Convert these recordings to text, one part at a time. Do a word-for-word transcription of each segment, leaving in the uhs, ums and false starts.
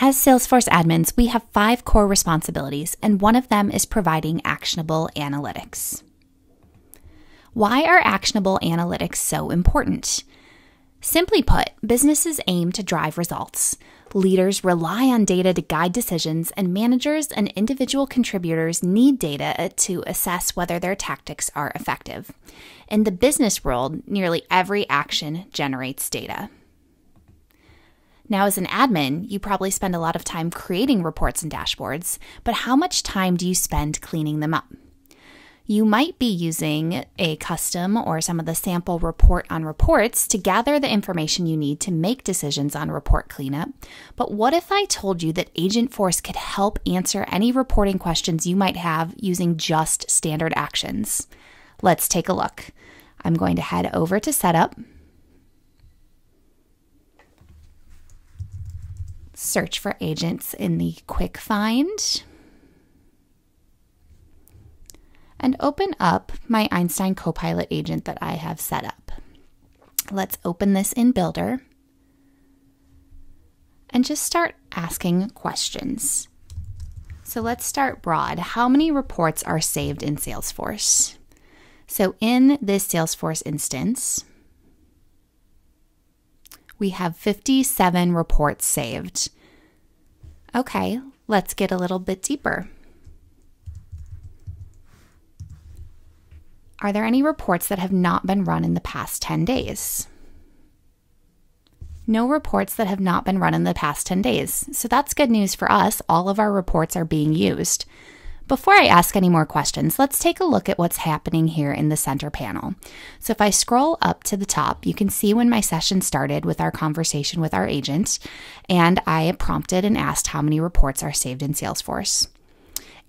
As Salesforce admins, we have five core responsibilities, and one of them is providing actionable analytics. Why are actionable analytics so important? Simply put, businesses aim to drive results. Leaders rely on data to guide decisions, and managers and individual contributors need data to assess whether their tactics are effective. In the business world, nearly every action generates data. Now, as an admin, you probably spend a lot of time creating reports and dashboards, but how much time do you spend cleaning them up? You might be using a custom or some of the sample report on reports to gather the information you need to make decisions on report cleanup. But what if I told you that Agentforce could help answer any reporting questions you might have using just standard actions? Let's take a look. I'm going to head over to Setup, search for agents in the Quick Find, and open up my Einstein Copilot agent that I have set up. Let's open this in Builder and just start asking questions. So let's start broad. How many reports are saved in Salesforce? So in this Salesforce instance, we have fifty-seven reports saved. Okay, let's get a little bit deeper. Are there any reports that have not been run in the past ten days? No reports that have not been run in the past ten days. So that's good news for us. All of our reports are being used. Before I ask any more questions, let's take a look at what's happening here in the center panel. So if I scroll up to the top, you can see when my session started with our conversation with our agent, and I prompted and asked how many reports are saved in Salesforce.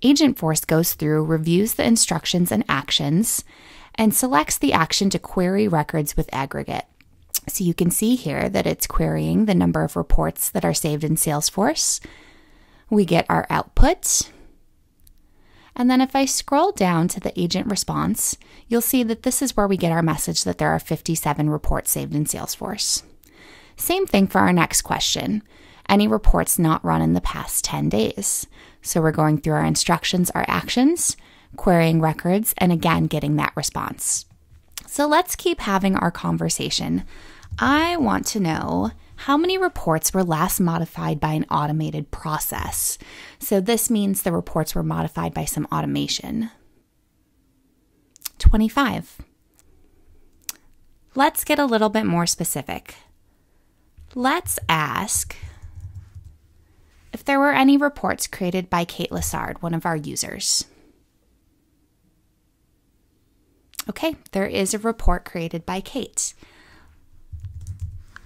Agentforce goes through, reviews the instructions and actions, and selects the action to query records with aggregate. So you can see here that it's querying the number of reports that are saved in Salesforce. We get our output. And then if I scroll down to the agent response, you'll see that this is where we get our message that there are fifty-seven reports saved in Salesforce. Same thing for our next question. Any reports not run in the past ten days. So we're going through our instructions, our actions, querying records, and again, getting that response. So let's keep having our conversation. I want to know how many reports were last modified by an automated process. So this means the reports were modified by some automation. twenty-five. Let's get a little bit more specific. Let's ask if there were any reports created by Kate Lassard, one of our users. Okay, there is a report created by Kate.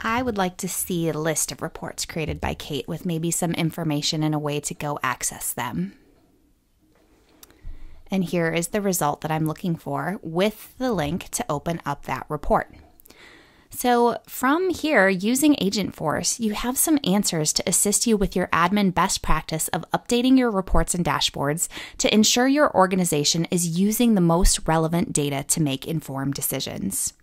I would like to see a list of reports created by Kate with maybe some information and a way to go access them. And here is the result that I'm looking for with the link to open up that report. So from here, using Agentforce, you have some answers to assist you with your admin best practice of updating your reports and dashboards to ensure your organization is using the most relevant data to make informed decisions.